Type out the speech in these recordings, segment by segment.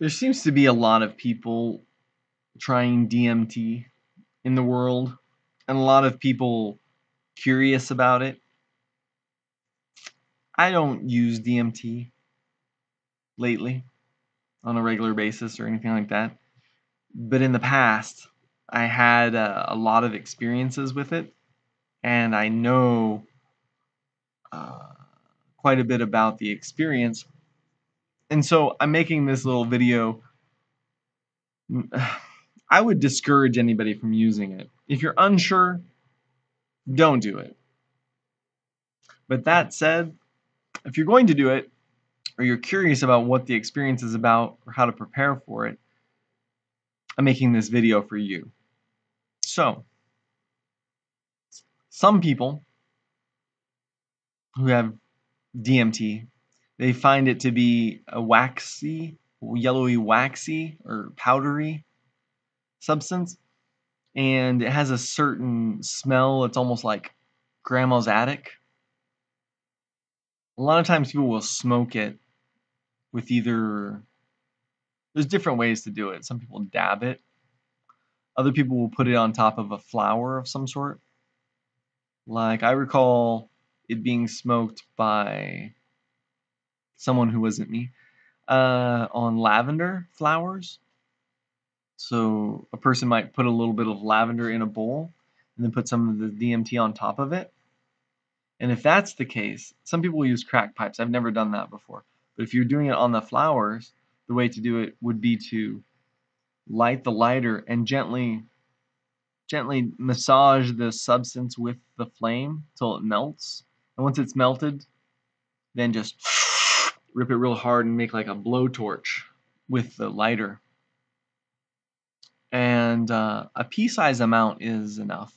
There seems to be a lot of people trying DMT in the world, and a lot of people curious about it. I don't use DMT lately on a regular basis or anything like that, but in the past I had a lot of experiences with it, and I know quite a bit about the experience. And so I'm making this little video. I would discourage anybody from using it. If you're unsure, don't do it. But that said, if you're going to do it, or you're curious about what the experience is about or how to prepare for it, I'm making this video for you. So, some people who have DMT, they find it to be a waxy, yellowy, waxy or powdery substance, and it has a certain smell. It's almost like grandma's attic. A lot of times people will smoke it with either, there's different ways to do it. Some people dab it. Other people will put it on top of a flower of some sort. Like, I recall it being smoked by someone who wasn't me, on lavender flowers. So a person might put a little bit of lavender in a bowl and then put some of the DMT on top of it. And if that's the case, some people use crack pipes. I've never done that before. But if you're doing it on the flowers, the way to do it would be to light the lighter and gently massage the substance with the flame till it melts. And once it's melted, then just rip it real hard and make like a blowtorch with the lighter. And a pea-sized amount is enough.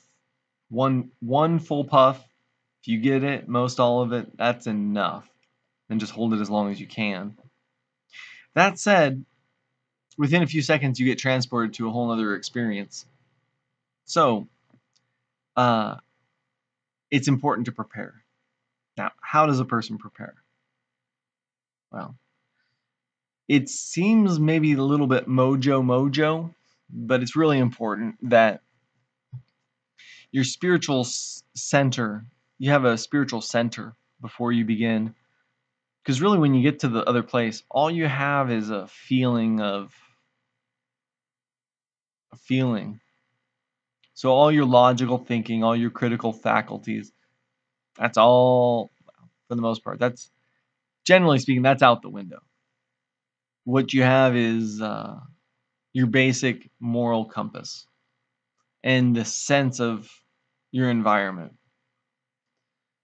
One full puff, if you get it, most all of it, that's enough. And just hold it as long as you can. That said, within a few seconds you get transported to a whole other experience. So, it's important to prepare. Now, how does a person prepare? Well, it seems maybe a little bit mojo, but it's really important that your spiritual center, you have a spiritual center before you begin. Because really when you get to the other place, all you have is a feeling of a feeling. So all your logical thinking, all your critical faculties, that's all, for the most part, that's, generally speaking, that's out the window. What you have is your basic moral compass and the sense of your environment.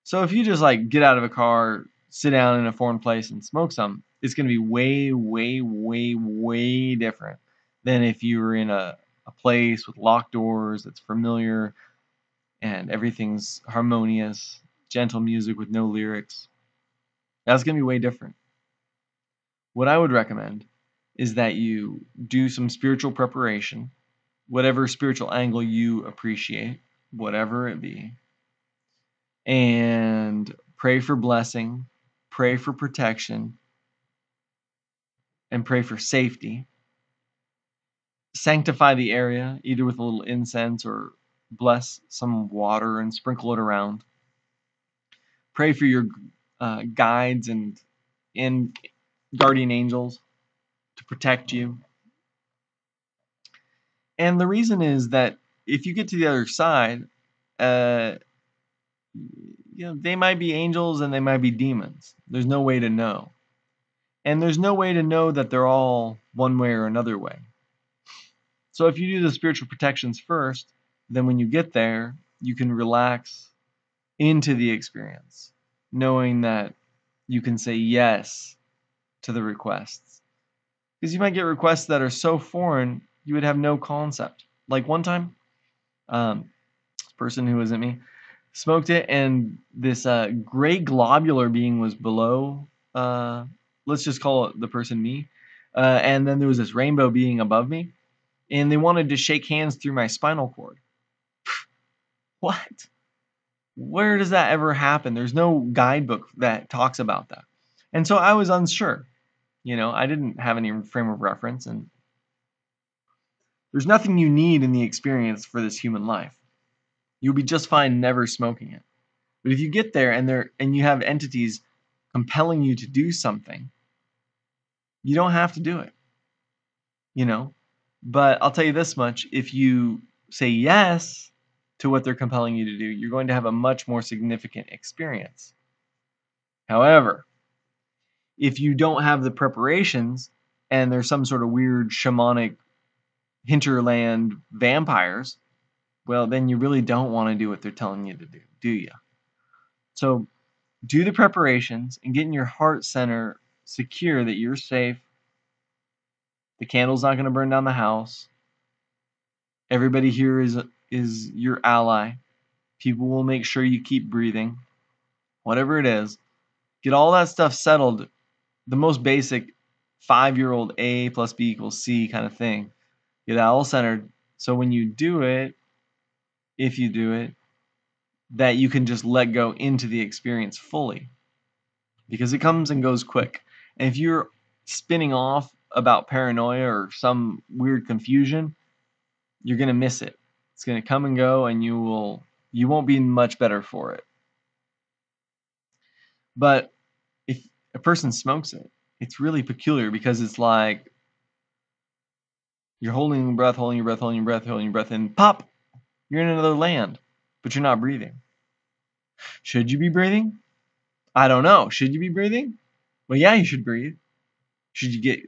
So if you just like get out of a car, sit down in a foreign place and smoke some, it's going to be way different than if you were in a place with locked doors that's familiar and everything's harmonious, gentle music with no lyrics. That's going to be way different. What I would recommend is that you do some spiritual preparation, whatever spiritual angle you appreciate, whatever it be, and pray for blessing, pray for protection, and pray for safety. Sanctify the area, either with a little incense or bless some water and sprinkle it around. Pray for your guides and guardian angels to protect you. And the reason is that if you get to the other side, you know, they might be angels and they might be demons. There's no way to know. And there's no way to know that they're all one way or another way. So if you do the spiritual protections first, then when you get there, you can relax into the experience, knowing that you can say yes to the requests. Because you might get requests that are so foreign, you would have no concept. Like one time, this person who wasn't me smoked it, and this gray globular being was below, let's just call it the person me, and then there was this rainbow being above me, and they wanted to shake hands through my spinal cord. What? Where does that ever happen? There's no guidebook that talks about that. And so I was unsure. You know, I didn't have any frame of reference, and there's nothing you need in the experience for this human life. You'll be just fine never smoking it. But if you get there and you have entities compelling you to do something, you don't have to do it. You know? But I'll tell you this much, if you say yes to what they're compelling you to do, you're going to have a much more significant experience. However, if you don't have the preparations and there's some sort of weird shamanic hinterland vampires, well, then you really don't want to do what they're telling you to do, do you? So do the preparations and get in your heart center secure that you're safe. The candle's not going to burn down the house. Everybody here is your ally. People will make sure you keep breathing. Whatever it is, get all that stuff settled. The most basic five-year-old A plus B equals C kind of thing. Get that all centered. So when you do it, if you do it, that you can just let go into the experience fully. Because it comes and goes quick. And if you're spinning off about paranoia or some weird confusion, you're going to miss it. It's going to come and go, and you won't be much better for it. But if a person smokes it, it's really peculiar, because it's like you're holding your breath, holding your breath, holding your breath, holding your breath, and pop, you're in another land, but you're not breathing. Should you be breathing? I don't know. Should you be breathing? Well, yeah, you should breathe. Should you get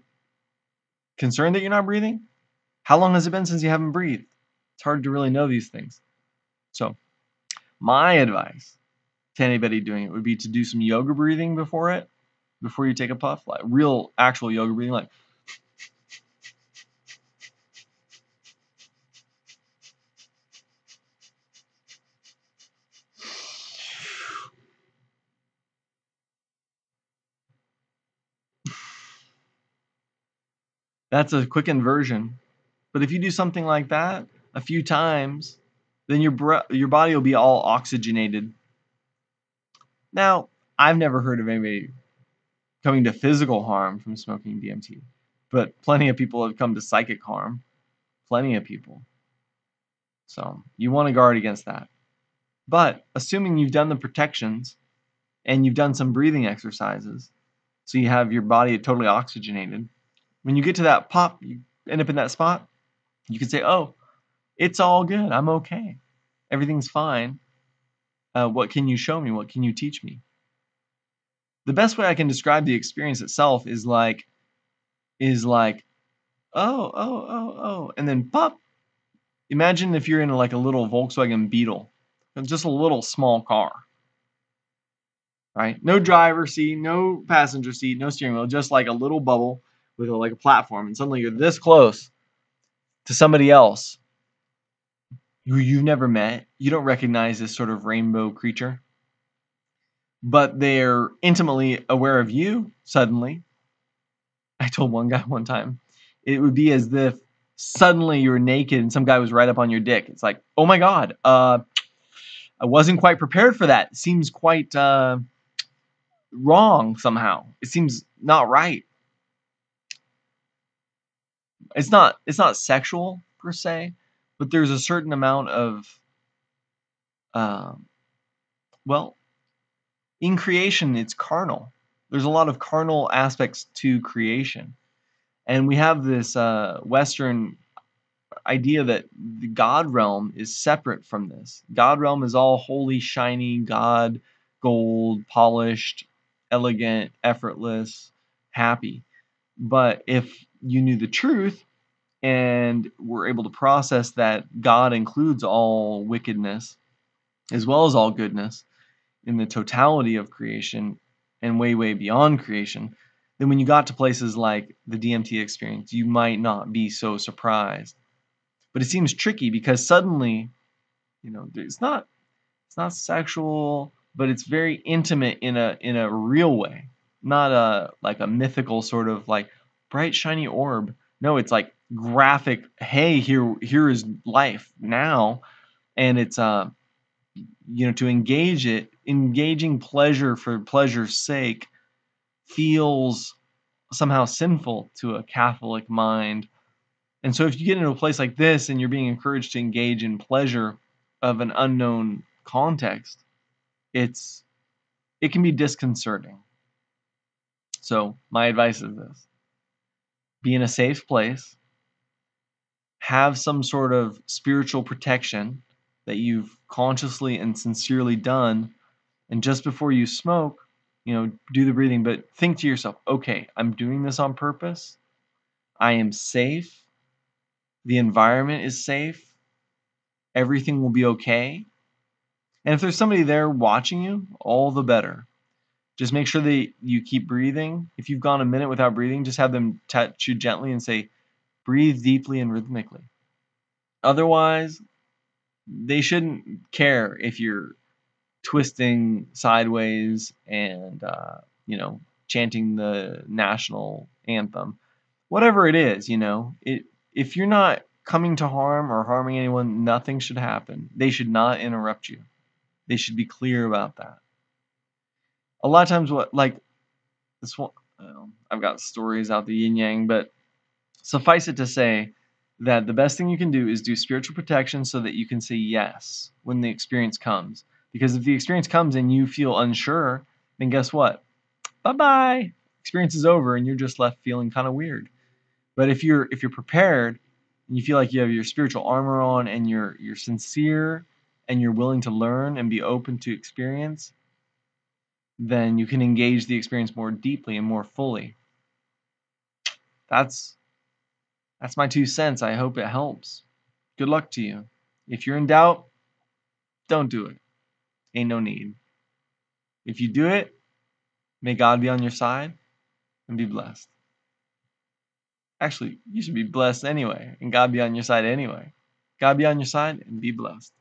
concerned that you're not breathing? How long has it been since you haven't breathed? It's hard to really know these things. So my advice to anybody doing it would be to do some yoga breathing before you take a puff, like real actual yoga breathing, like that's a quick inversion. But if you do something like that a few times, then your body will be all oxygenated. Now, I've never heard of anybody coming to physical harm from smoking DMT, but plenty of people have come to psychic harm. Plenty of people. So you want to guard against that. But assuming you've done the protections and you've done some breathing exercises, so you have your body totally oxygenated, when you get to that pop, you end up in that spot, you can say, oh, it's all good. I'm okay. Everything's fine. What can you show me? What can you teach me? The best way I can describe the experience itself is like, oh, and then pop. Imagine if you're in like a little Volkswagen Beetle, just a little small car, right? No driver seat, no passenger seat, no steering wheel, just like a little bubble with like a platform. And suddenly you're this close to somebody else who you've never met. You don't recognize this sort of rainbow creature, but they're intimately aware of you suddenly. I told one guy one time, it would be as if suddenly you were naked and some guy was right up on your dick. It's like, oh my God, I wasn't quite prepared for that. It seems quite wrong somehow. It seems not right. It's not sexual per se, but there's a certain amount of, well, in creation, it's carnal. There's a lot of carnal aspects to creation. And we have this Western idea that the God realm is separate from this. God realm is all holy, shiny, God, gold, polished, elegant, effortless, happy. But if you knew the truth, and we're able to process that God includes all wickedness as well as all goodness in the totality of creation and way, way beyond creation, then when you got to places like the DMT experience, you might not be so surprised. But it seems tricky because suddenly, you know, it's not sexual, but it's very intimate in a real way, not like a mythical sort of like bright, shiny orb. No, it's like graphic, hey, here is life now. And it's you know, to engage it, engaging pleasure for pleasure's sake feels somehow sinful to a Catholic mind. And so if you get into a place like this and you're being encouraged to engage in pleasure of an unknown context, it can be disconcerting. So my advice is this: be in a safe place, have some sort of spiritual protection that you've consciously and sincerely done, and just before you smoke, do the breathing, but think to yourself, okay, I'm doing this on purpose. I am safe. The environment is safe. Everything will be okay. And if there's somebody there watching you, all the better. Just make sure that you keep breathing. If you've gone a minute without breathing, just have them touch you gently and say, breathe deeply and rhythmically. Otherwise, they shouldn't care if you're twisting sideways and chanting the national anthem, whatever it is. If you're not coming to harm or harming anyone, nothing should happen. They should not interrupt you. They should be clear about that. A lot of times, I've got stories out the yin yang, but suffice it to say that the best thing you can do is do spiritual protection so that you can say yes when the experience comes. Because if the experience comes and you feel unsure, then guess what? Bye-bye. Experience is over and you're just left feeling kind of weird. But if you're prepared and you feel like you have your spiritual armor on and you're sincere and you're willing to learn and be open to experience, then you can engage the experience more deeply and more fully. That's my 2 cents. I hope it helps. Good luck to you. If you're in doubt, don't do it. Ain't no need. If you do it, may God be on your side and be blessed. Actually, you should be blessed anyway, and God be on your side anyway. God be on your side and be blessed.